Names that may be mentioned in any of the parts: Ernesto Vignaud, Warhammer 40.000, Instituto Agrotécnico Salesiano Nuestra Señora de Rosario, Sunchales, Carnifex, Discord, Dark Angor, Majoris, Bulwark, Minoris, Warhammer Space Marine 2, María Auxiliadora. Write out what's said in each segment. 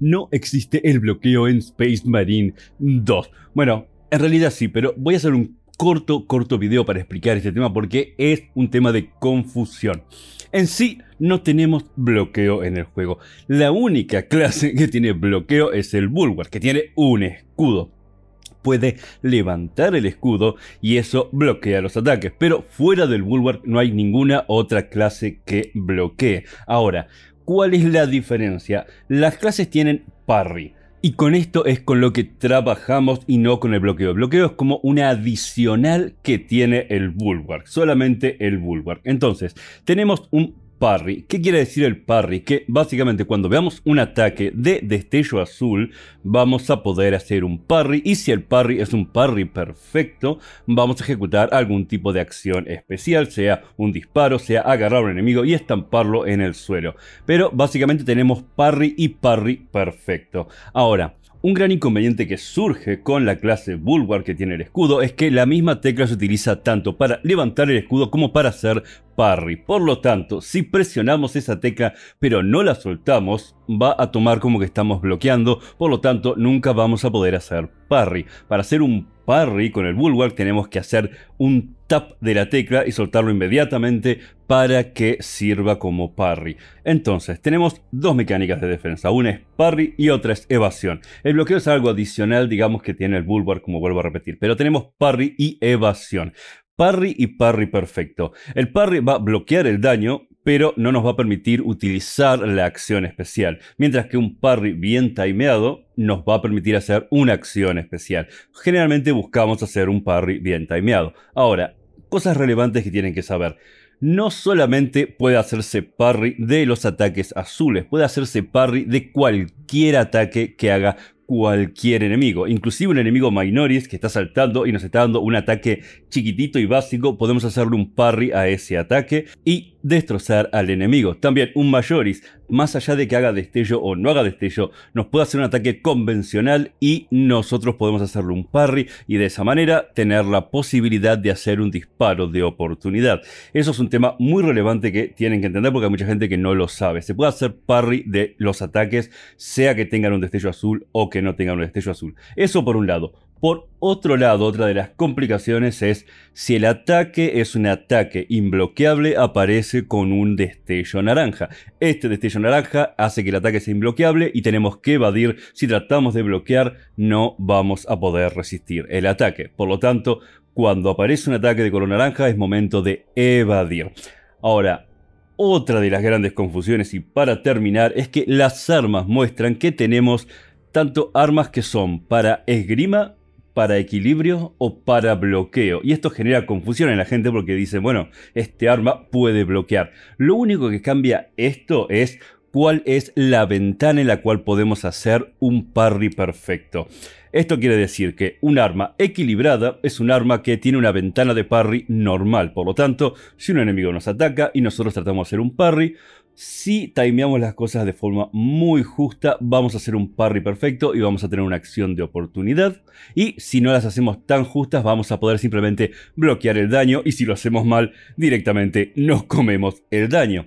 no existe el bloqueo en Space Marine 2. Bueno, en realidad sí, pero voy a hacer un corto video para explicar este tema porque es un tema de confusión. En sí, no tenemos bloqueo en el juego. La única clase que tiene bloqueo es el Bulwark, que tiene un escudo. Puede levantar el escudo y eso bloquea los ataques, pero fuera del Bulwark no hay ninguna otra clase que bloquee. Ahora, ¿cuál es la diferencia? Las clases tienen parry. Y con esto es con lo que trabajamos y no con el bloqueo. El bloqueo es como una adicional que tiene el Bulwark, solamente el Bulwark. Entonces, tenemos un parry. ¿Qué quiere decir el parry? Que básicamente cuando veamos un ataque de destello azul, vamos a poder hacer un parry. Y si el parry es un parry perfecto, vamos a ejecutar algún tipo de acción especial, sea un disparo, sea agarrar a un enemigo y estamparlo en el suelo. Pero básicamente tenemos parry y parry perfecto. Ahora, un gran inconveniente que surge con la clase Bulwark que tiene el escudo es que la misma tecla se utiliza tanto para levantar el escudo como para hacer parry. Por lo tanto, si presionamos esa tecla pero no la soltamos, va a tomar como que estamos bloqueando, por lo tanto nunca vamos a poder hacer parry. Para hacer un parry con el Bulwark tenemos que hacer un tap de la tecla y soltarlo inmediatamente para que sirva como parry. Entonces, tenemos dos mecánicas de defensa, una es parry y otra es evasión. El bloqueo es algo adicional, digamos, que tiene el Bulwark, como vuelvo a repetir, pero tenemos parry y evasión. Parry y parry perfecto. El parry va a bloquear el daño, pero no nos va a permitir utilizar la acción especial, mientras que un parry bien timeado nos va a permitir hacer una acción especial. Generalmente buscamos hacer un parry bien timeado. Ahora, cosas relevantes que tienen que saber. No solamente puede hacerse parry de los ataques azules, puede hacerse parry de cualquier ataque que haga cualquier enemigo, inclusive un enemigo minoris que está saltando y nos está dando un ataque chiquitito y básico, podemos hacerle un parry a ese ataque y destrozar al enemigo. También un majoris, más allá de que haga destello o no haga destello, nos puede hacer un ataque convencional y nosotros podemos hacerle un parry y de esa manera tener la posibilidad de hacer un disparo de oportunidad. Eso es un tema muy relevante que tienen que entender porque hay mucha gente que no lo sabe. Se puede hacer parry de los ataques, sea que tengan un destello azul o que no tengan un destello azul. Eso por un lado. Por otro lado, otra de las complicaciones es si el ataque es un ataque imbloqueable, aparece con un destello naranja. Este destello naranja hace que el ataque sea imbloqueable y tenemos que evadir. Si tratamos de bloquear, no vamos a poder resistir el ataque. Por lo tanto, cuando aparece un ataque de color naranja, es momento de evadir. Ahora, otra de las grandes confusiones, y para terminar, es que las armas muestran que tenemos tanto armas que son para esgrima, para equilibrio o para bloqueo. Y esto genera confusión en la gente porque dicen, bueno, este arma puede bloquear. Lo único que cambia esto es cuál es la ventana en la cual podemos hacer un parry perfecto. Esto quiere decir que un arma equilibrada es un arma que tiene una ventana de parry normal. Por lo tanto, si un enemigo nos ataca y nosotros tratamos de hacer un parry, si timeamos las cosas de forma muy justa, vamos a hacer un parry perfecto y vamos a tener una acción de oportunidad. Y si no las hacemos tan justas, vamos a poder simplemente bloquear el daño. Y si lo hacemos mal, directamente nos comemos el daño.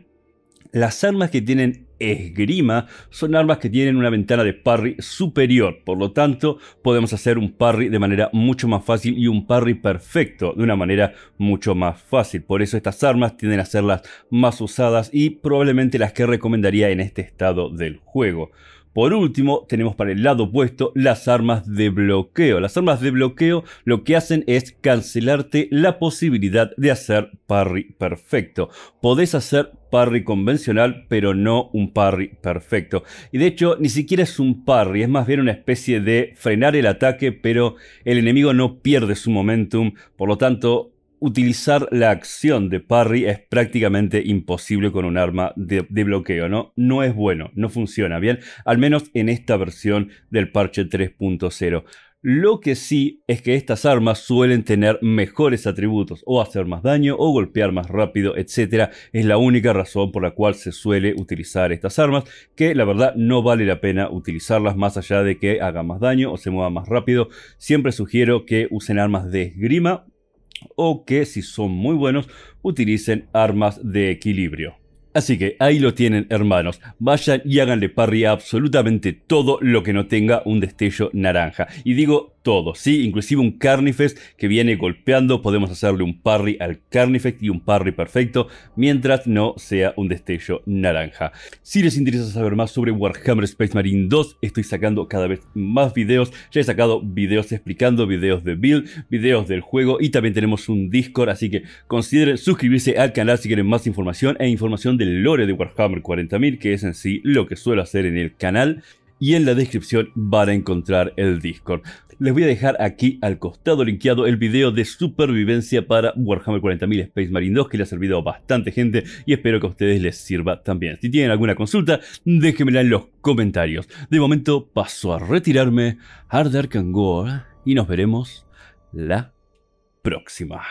Las armas que tienen esgrima son armas que tienen una ventana de parry superior, por lo tanto podemos hacer un parry de manera mucho más fácil y un parry perfecto de una manera mucho más fácil. Por eso estas armas tienden a ser las más usadas y probablemente las que recomendaría en este estado del juego. Por último, tenemos para el lado opuesto las armas de bloqueo. Las armas de bloqueo lo que hacen es cancelarte la posibilidad de hacer parry perfecto. Podés hacer parry convencional, pero no un parry perfecto. Y de hecho, ni siquiera es un parry, es más bien una especie de frenar el ataque, pero el enemigo no pierde su momentum, por lo tanto, utilizar la acción de parry es prácticamente imposible con un arma de bloqueo, ¿no? No es bueno, no funciona bien, al menos en esta versión del parche 3.0. Lo que sí es que estas armas suelen tener mejores atributos, o hacer más daño, o golpear más rápido, etc. Es la única razón por la cual se suele utilizar estas armas, que la verdad no vale la pena utilizarlas más allá de que hagan más daño o se muevan más rápido. Siempre sugiero que usen armas de esgrima, o que si son muy buenos utilicen armas de equilibrio. Así que ahí lo tienen, hermanos. Vayan y háganle parry a absolutamente todo lo que no tenga un destello naranja. Y digo todo, ¿sí? Inclusive un Carnifex que viene golpeando. Podemos hacerle un parry al Carnifex y un parry perfecto, mientras no sea un destello naranja. Si les interesa saber más sobre Warhammer Space Marine 2, estoy sacando cada vez más videos. Ya he sacado videos explicando, videos de build, videos del juego. Y también tenemos un Discord, así que consideren suscribirse al canal si quieren más información e información del lore de Warhammer 40.000, que es en sí lo que suelo hacer en el canal, y en la descripción van a encontrar el Discord. Les voy a dejar aquí al costado linkeado el video de supervivencia para Warhammer 40.000 Space Marine 2, que le ha servido a bastante gente y espero que a ustedes les sirva también. Si tienen alguna consulta, déjenmela en los comentarios. De momento paso a retirarme a Dark Angor y nos veremos la próxima.